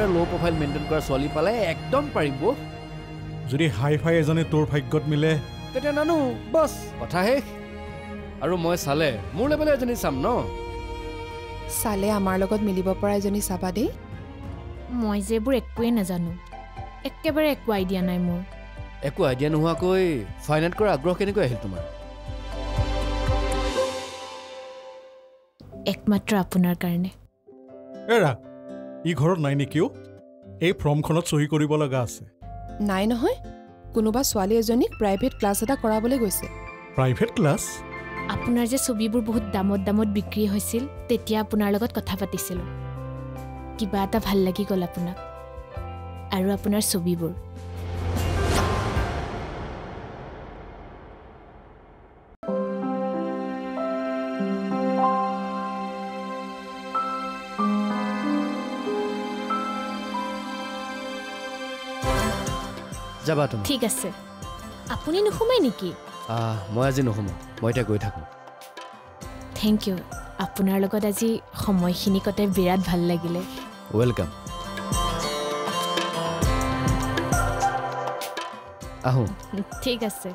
দৰে লো profile maintain কৰা সলি পালে একদম পাৰিব। যদি হাই ফাই এজনে তোৰ ভাগ্যত মিলে তেতে নানু বস কথা হে। আৰু মই সালে মোৰ লেভেল এজনী চাম ন। সালে আমাৰ লগত মিলিব পৰা এজনী চাবা দেই। মই যেবোৰ একোৱে নাজানো, একেবাৰে একো আইডিয়া নাই মোৰ। একো আইডিয়া নোহোৱাকৈ ফাইনেন্স কৰা আগ্ৰহ কেনেকৈ আহিল তোমাৰ? একমাত্ৰ আপোনাৰ কাৰণে। এৰা ই ঘৰত নাই নেকিও? এই ফৰ্মখনত সহি কৰিব লগা আছে। নাই নহয়, কোনোবা ছোৱালী এজনীক প্ৰাইভেট ক্লাছ এটা কৰাবলৈ গৈছে। Private class? আপোনাৰ যে ছবিবোৰ বহুত দামত দামত বিক্ৰী হৈছিল তেতিয়া আপোনাৰ লগত কথা পাতিছিলোঁ। কিবা এটা ভাল লাগি গ'ল আপোনাক আৰু আপোনাৰ ছবিবোৰ। যাবা তুমি? ঠিক আছে। আপুনি নোসোমাই নেকি? মই আজি নোসোমাম, মই এতিয়া গৈ থাকোঁ। থেংক ইউ, আপোনাৰ লগত আজি সময়খিনি কটাই বিৰাট ভাল লাগিলে। ৱেলকাম। আহোঁ। ঠিক আছে।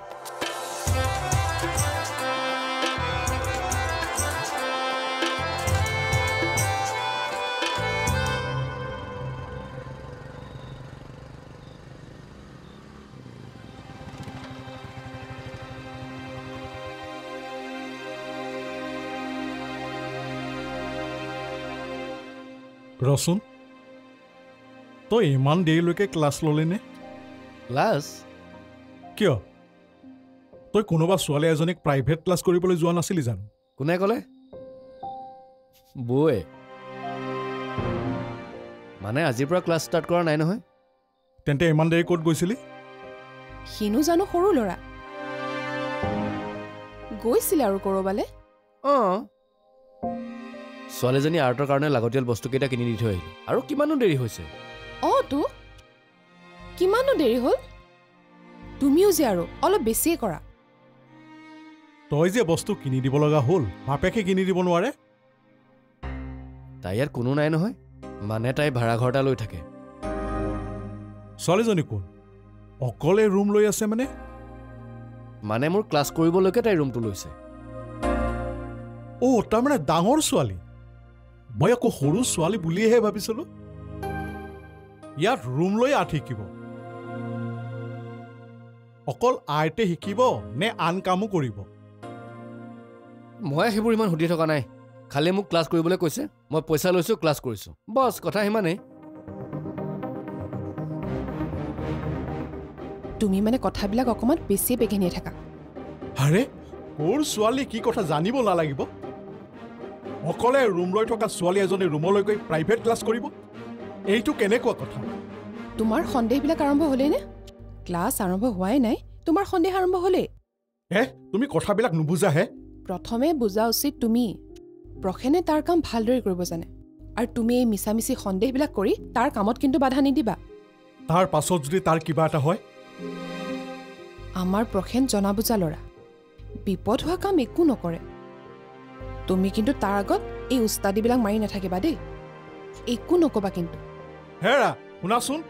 ৰচোন, তই ইমান দেৰিলৈকে ক্লাছ ল'লেনে? ক্লাছ কিয়? তই কোনোবা ছোৱালী এজনীক প্ৰাইভেট ক্লাছ কৰিবলৈ যোৱা নাছিলি জানো? কোনে ক'লে? বৌয়ে। মানে আজিৰ পৰা ক্লাছ ষ্টাৰ্ট কৰা নাই নহয়। তেন্তে ইমান দেৰি ক'ত গৈছিলি? সিনো জানো সৰু ল'ৰা, গৈছিলে আৰু ক'ৰবালৈ। অঁ, ছোৱালীজনী আৰ্টৰ কাৰণে লাগতিয়াল বস্তুকেইটা কিনি দি থৈ আহিলোঁ। আৰু কিমানো দেৰি হৈছে? অঁ তো কিমানো দেৰি হ'ল। তুমিও যে আৰু অলপ বেছিয়ে কৰা। তই যে বস্তু কিনি দিব লগা হ'ল, বাপেকে কিনি দিব নোৱাৰে? তাই ইয়াত কোনো নাই নহয়, মানে তাই ভাড়াঘৰ এটা লৈ থাকে। ছোৱালীজনী কোন? অকলে ৰুম লৈ আছে মানে? মানে মোৰ ক্লাছ কৰিবলৈকে তাই ৰুমটো লৈছে। অঁ, তাৰমানে ডাঙৰ ছোৱালী? মই আকৌ সৰু ছোৱালী বুলিয়েহে ভাবিছিলোঁ। ইয়াত ৰুম লৈ আৰ্ট শিকিব? অকল আৰ্টে শিকিব নে আন কামো কৰিব? মই সেইবোৰ ইমান সুধি থকা নাই, খালি মোক ক্লাছ কৰিবলৈ কৈছে। মই পইচা লৈছোঁ, ক্লাছ কৰিছোঁ, বছ কথা সিমানেই। তুমি মানে কথাবিলাক অকণমান বেছি বেঘেনিয়ে থাকা। আৰে মোৰ ছোৱালী কি কথা জানিব নালাগিব? অকলে ৰুম লৈ থকা ছোৱালী এজনী ৰুমলৈ গৈ প্ৰাইভেট ক্লাছ কৰিব, এইটো কেনেকুৱা কথা? তোমাৰ সন্দেহবিলাক আৰম্ভ হ'লেইনে? ক্লাছ আৰম্ভ হোৱাই নাই, তোমাৰ সন্দেহ আৰম্ভ হ'লেই। হে, তুমি কথাবিলাক নুবুজাহে। প্ৰথমে বুজা উচিত তুমি। প্ৰসেনে তাৰ কাম ভালদৰে কৰিব জানে, আৰু তুমি এই মিছামিছি সন্দেহবিলাক কৰি তাৰ কামত কিন্তু বাধা নিদিবা। তাৰ পাছত যদি তাৰ কিবা এটা হয়? আমাৰ প্ৰসেন জনা বুজা ল'ৰা, বিপদ হোৱা কাম একো নকৰে। তুমি কিন্তু তাৰ আগত এই উস্তাদিবিলাক মাৰি নাথাকিবা দেই, একো নকবা কিন্তু। হেৰা শুনাচোন,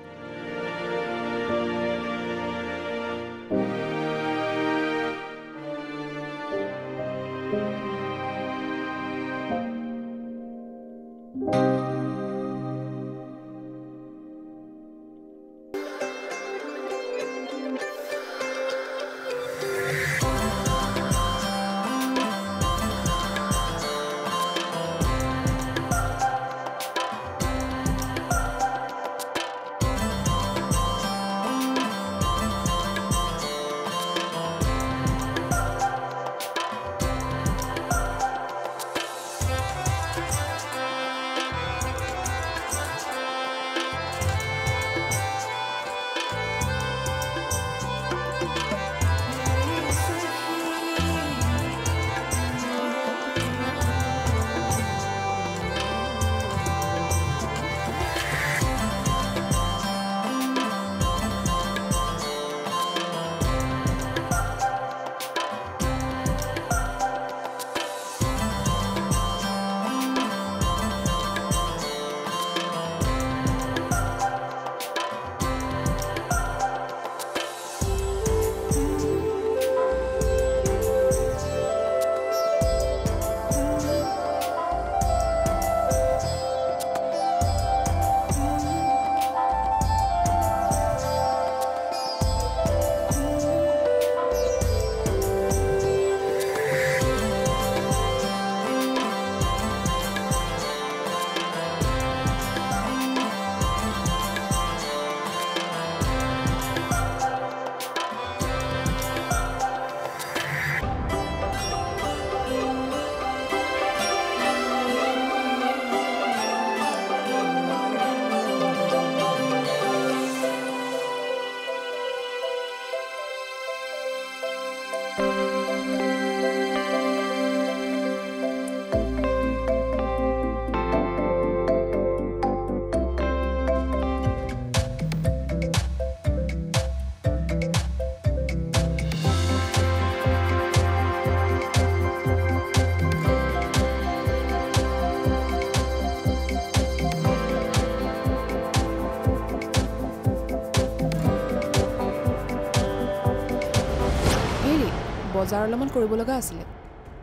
বজাৰ অলপমান কৰিব লগা আছিল।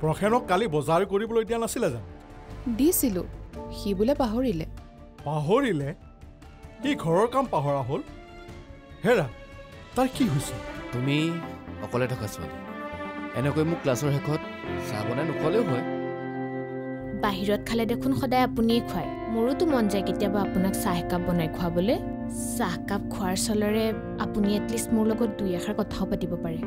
প্ৰখেনক কালি বজাৰ কৰিবলৈ দিয়া নাছিল জানো? দিছিলো, সি বুলে পাহৰিলে। পাহৰিলে? কি ঘৰৰ কাম পাহৰা হ'ল? হেৰা, তাৰ কি হৈছে? তুমি অকলে থকা ছোৱালী, এনেকৈ মোক ক্লাছৰ শেষত চাহ বনাই নকলেও হয়। বাহিৰত খালে দেখোন সদায় আপুনিয়ে খুৱায়, মোৰোতো মন যায় কেতিয়াবা আপোনাক চাহ একাপ বনাই খুৱাবলৈ। চাহকাপ খোৱাৰ চলৰে আপুনি এটলিষ্ট মোৰ লগত দুই এষাৰ কথাও পাতিব পাৰে।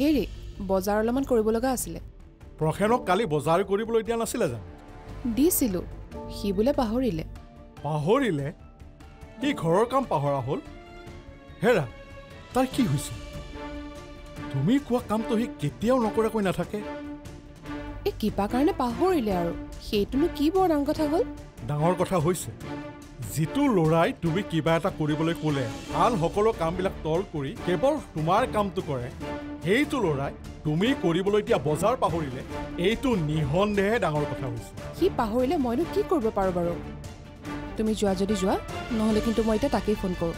হেৰি, বজাৰ অলপমান কৰিব লগা আছিলে। প্ৰখেনক কালি বজাৰ কৰিবলৈ দিয়া নাছিল জানো? দিছিলো, সি বুলে পাহৰিলে। পাহৰিলে? সি ঘৰৰ কাম পাহৰা হ'ল? হেৰা, তাৰ কি হৈছে? তুমি কোৱা কামটো সি কেতিয়াও নকৰাকৈ নাথাকে। এই কিবা কাৰণে পাহৰিলে আৰু, সেইটোনো কি বৰ ডাঙৰ কথা হ'ল? ডাঙৰ কথা হৈছে, যিটো ল'ৰাই তুমি কিবা এটা কৰিবলৈ ক'লে আন সকলো কামবিলাক তল কৰি কেৱল তোমাৰ কামটো কৰে, সেইটো ল'ৰাই তুমি কৰিবলৈ দিয়া বজাৰ পাহৰিলে, এইটো নিঃসন্দেহে ডাঙৰ কথা হৈছে। সি পাহৰিলে মইনো কি কৰিব পাৰোঁ বাৰু? তুমি যোৱা যদি যোৱা, নহ'লে কিন্তু মই এতিয়া তাকেই ফোন কৰোঁ।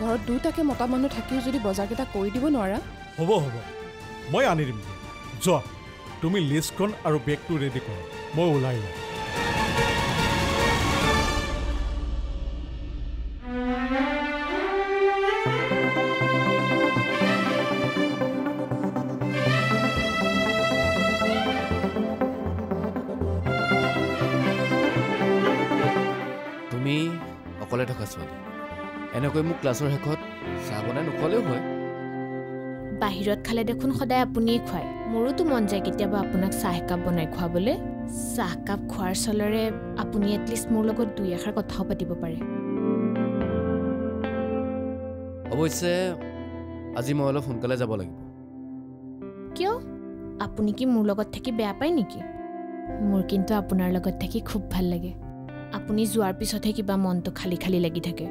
ঘৰত দুটাকে মতা মানুহ থাকিও যদি বজাৰকেইটা কৰি দিব নোৱাৰা। হ'ব হ'ব, মই আনি দিম। যোৱা, তুমি লিষ্টখন আৰু বেগটো ৰেডি কৰা, মই ওলাই যাম। অকলে থকা ছোৱালী, এনেকৈ মোক ক্লাছৰ শেষত চাহ বনাই নকলেও হয়। বাহিৰত খালে দেখোন সদায় আপুনিয়ে খুৱায়, মোৰোতো মন যায় কেতিয়াবা আপোনাক চাহ একাপ বনাই খুৱাবলৈ। চাহকাপ খোৱাৰ চলৰে আপুনি এটলিষ্ট মোৰ লগত দুই এষাৰ কথাও পাতিব পাৰে। অৱশ্যে আজি মই অলপ সোনকালে যাব লাগিব। কিয়? আপুনি কি মোৰ লগত থাকি বেয়া পায় নেকি? মোৰ কিন্তু আপোনাৰ লগত থাকি খুব ভাল লাগে। আপুনি যোৱাৰ পিছতহে কিবা মনটো খালী খালী লাগি থাকে।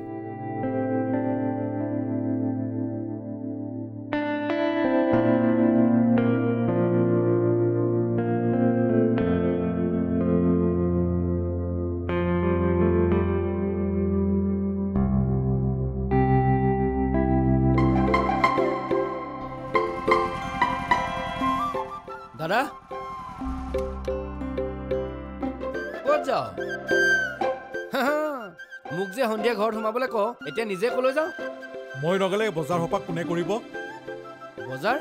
দাদা, ক'ত যাওঁ? মোক যে সন্ধিয়া ঘৰত সোমাবলৈ কওঁ, এতিয়া নিজে ক'লৈ যাওঁ? মই নগ'লে বজাৰ সপাক কোনে কৰিব? বজাৰ?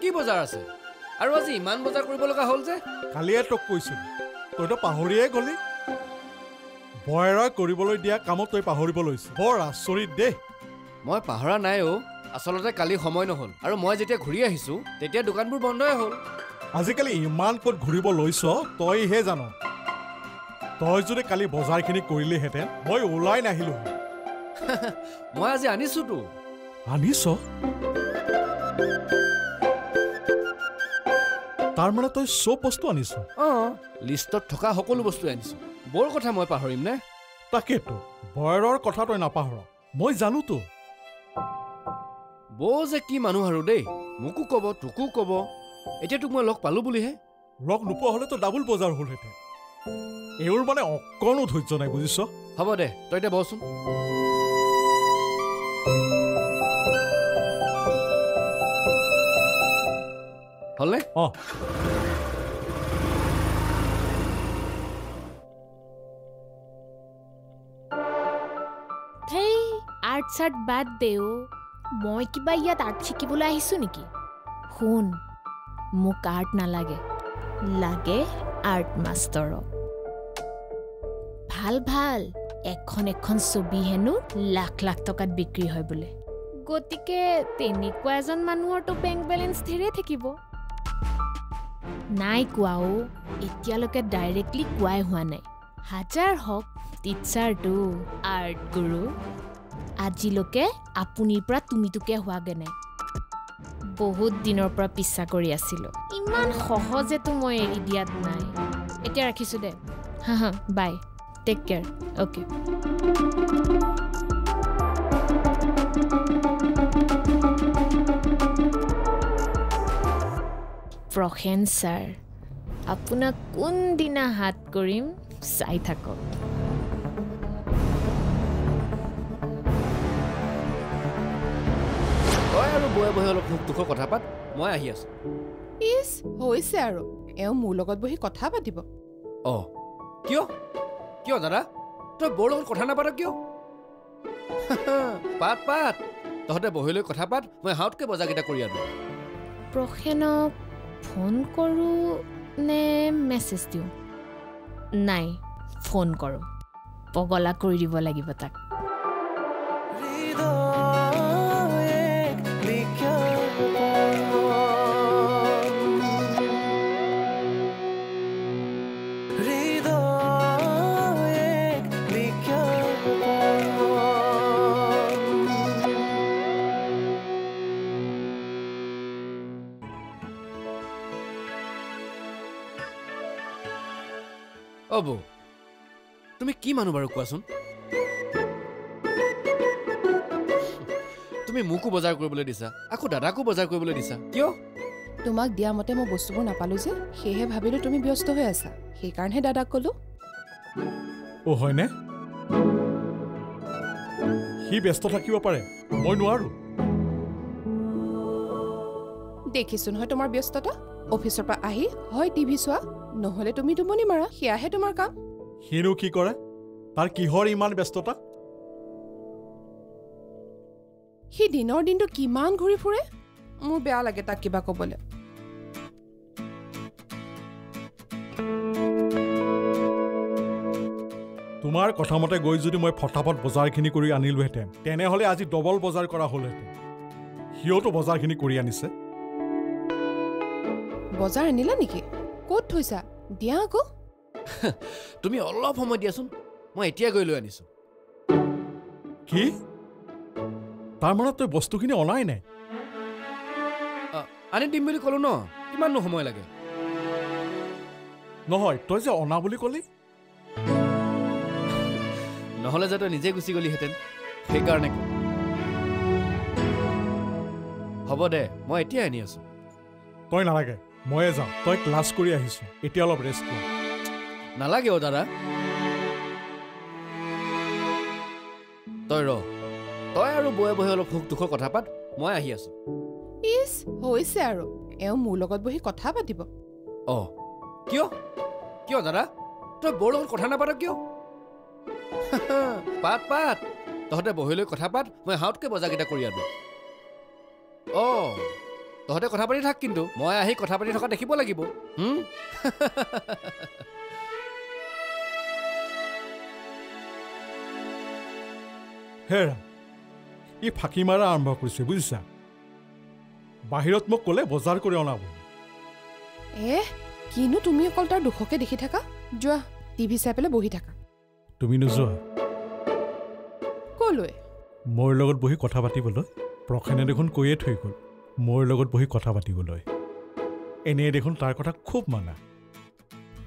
কি বজাৰ আছে? আৰু আজি ইমান বজাৰ কৰিব লগা হ'ল যে? কালিয়ে তোক কৈছিলোঁ, তইতো পাহৰিয়ে গ'লি। বয়ৰা কৰিবলৈ দিয়া কামত তই পাহৰিব লৈছ, বৰ আচৰিত দেই। মই পাহৰা নাই অ', আচলতে কালি সময় নহ'ল, আৰু মই যেতিয়া ঘূৰি আহিছোঁ তেতিয়া দোকানবোৰ বন্ধই হ'ল। আজিকালি ইমান ক'ত ঘূৰিব লৈছ তইহে জান। তই যদি কালি বজাৰখিনি কৰিলেহেঁতেন মই ওলাই নাহিলোঁ। মই আজি আনিছোঁতো। আনিছ? তাৰমানে তই চব বস্তু আনিছ? অঁ, লিষ্টত থকা সকলো বস্তু আনিছোঁ। বৰ কথা মই পাহৰিম নে? তাকেতো, বয়ৰৰ কথা তই নাপাহৰ, মই জানোতো। বৌ যে কি মানুহ আৰু দেই, মোকো ক'ব তোকো ক'ব। এতিয়া তোক মই লগ পালোঁ বুলিহে। লগ নোপোৱা হ'লেতো ডাবুল বজাৰ হ'লহেঁতেন। এইবোৰ মানে অকণো ধৈৰ্য নাই, বুজিছ? হ'ব দে, তই এতিয়া বচোন। হ'লনে? অঁ। পাট চাট বাদ দেও, মই কিবা ইয়াত আৰ্ট শিকিবলৈ আহিছোঁ নেকি? শুন, মোক আৰ্ট নালাগে, লাগে আৰ্ট মাষ্টৰ। ভাল ভাল এখন এখন ছবি হেনো লাখ লাখ টকাত বিক্ৰী হয় বোলে। গতিকে তেনেকুৱা এজন মানুহৰতো বেংক বেলেঞ্চ ধীৰে থাকিব। নাই কোৱাও, এতিয়ালৈকে ডাইৰেক্টলি কোৱাই হোৱা নাই। হাজাৰ হওক টিচাৰটো আৰ্ট গুৰু আজিলৈকে আপুনিৰ পৰা তুমিটোকে হোৱাগে নাই। বহুত দিনৰ পৰা পিছা কৰি আছিলোঁ, ইমান সহজেতো মই এৰি দিয়াত নাই। এতিয়া ৰাখিছোঁ দে, হা হা, bye, take care, okay. Prasen sir, আপোনাক কোনদিনা হাত কৰিম চাই থাকক। কথা পাত, মই আহি আছো। ইছ, হৈছে আৰু এওঁ মোৰ লগত বহি কথা পাতিব। অ কিয় কিয় দাদা, তই বৰ লগত কথা নাপাত কিয়? পাত পাত, তহঁতে বহি লৈ কথা পাত, মই হাতকে বজাৰকেইটা কৰি আনো। প্ৰসেনক ফোন কৰোঁ নে মেছেজ দিওঁ? নাই, ফোন কৰোঁ, পগলা কৰি দিব লাগিব তাক। অব, তুমি কি মানুহ বাৰু কোৱাচোন? তুমি মোকো বজাৰ কৰিবলৈ দিছা, আকৌ দাদাকো বজাৰ কৰিবলৈ দিছা, কিয়? তোমাক দিয়া মতে মই বস্তুবোৰ নাপালোঁ যে, সেয়েহে ভাবিলোঁ তুমি ব্যস্ত হৈ আছা, সেইকাৰণেহে দাদাক ক'লোঁ। অ' হয়নে? সি ব্যস্ত থাকিব পাৰে, মই নোৱাৰোঁ। দেখিছোন হয় তোমাৰ ব্যস্ততা, অফিচৰ পৰা আহি হয় টিভি চোৱা, নহ'লে তুমি টোপনি মাৰা, সেয়াহে তোমাৰ কাম। হিনো কি কৰে, তাৰ কিহৰ ইমান ব্যস্ততা? সি দিনৰ দিনটো কিমান ঘূৰি ফুৰে, মোৰ বেয়া লাগে তাক কিবা ক'বলৈ। তোমাৰ কথামতে গৈ যদি মই ফটাফট বজাৰখিনি কৰি আনিলোহেঁতেন, তেনেহ'লে আজি ডবল বজাৰ কৰা হ'লহেঁতেন। সিওতো বজাৰখিনি কৰি আনিছে। বজাৰ আনিলা নেকি? ক'ত থৈছা? দিয়া আকৌ। তুমি অলপ সময় দিয়াচোন, মই এতিয়া গৈ লৈ আনিছোঁ। কি? তাৰ মানে তই বস্তুখিনি অনাই নাই? আনি দিম বুলি ক'লো ন, কিমাননো সময় লাগে? নহয়, তই যে অনা বুলি ক'লি। নহ'লে যে তই নিজে গুচি গ'লিহেঁতেন, সেইকাৰণে। হ'ব দে, মই এতিয়াই আনি আছোঁ। তই নালাগে, ময়ে যাওঁ, তই ক্লাছ কৰি আহিছোঁ, এতিয়া অলপ ৰেষ্ট ল। নালাগে অ' দাদা, তই ৰ, তই আৰু বয়ে বয়ে অলপ সুখ দুখৰ কথা পাত, মই আহি আছোঁ। ইছ, হৈছে আৰু এওঁ মোৰ লগত বহি কথা পাতিব। অ' কিয় কিয় দাদা, তই বৰ লগত কথা নাপাত কিয়? পাত পাত, তহঁতে বহি লৈ কথা পাত, মই হাতকে বজাৰকেইটা কৰি আনো। অ' তহঁতে কথা পাতি থাক, কিন্তু মই আহি কথা পাতি থকা দেখিব লাগিব। হেৰা, ই ফাঁকি মাৰা আৰম্ভ কৰিছে বুজিছা। বাহিৰত মোক ক'লে বজাৰ কৰি অনাব। এহ, কিনো তুমি অকল তাৰ দুখকে দেখি থাকা, যোৱা টিভি চাই পেলাই বহি থাকা। তুমি নোযোৱা? ক'লৈ? মোৰ লগত বহি কথা পাতিবলৈ। প্ৰসেনে দেখোন কৈয়ে থৈ গ'ল মোৰ লগত বহি কথা পাতিবলৈ। এনেই দেখোন তাৰ কথা খুব মানা।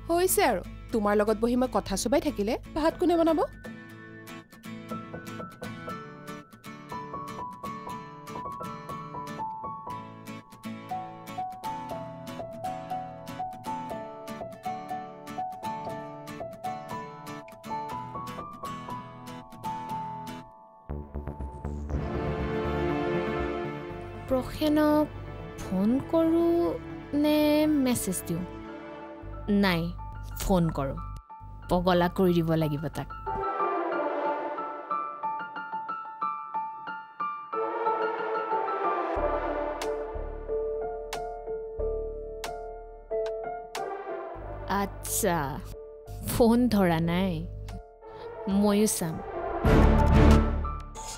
হৈছে আৰু, তোমাৰ লগত বহি মই কথা চবাই থাকিলে ভাত কোনে বনাব? প্ৰসেনক ফোন কৰোঁ নে মেছেজ দিওঁ? নাই, ফোন কৰোঁ, পগলা কৰি দিব লাগিব তাক। আচ্ছা, ফোন ধৰা নাই, ময়ো চাম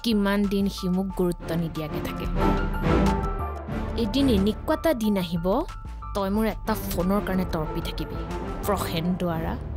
কিমান দিন সি মোক গুৰুত্ব নিদিয়াকৈ থাকে। এদিন এনেকুৱা এটা দিন আহিব তই মোৰ এটা ফোনৰ কাৰণে তৰ্পি থাকিবি। প্ৰহেন দ্বাৰা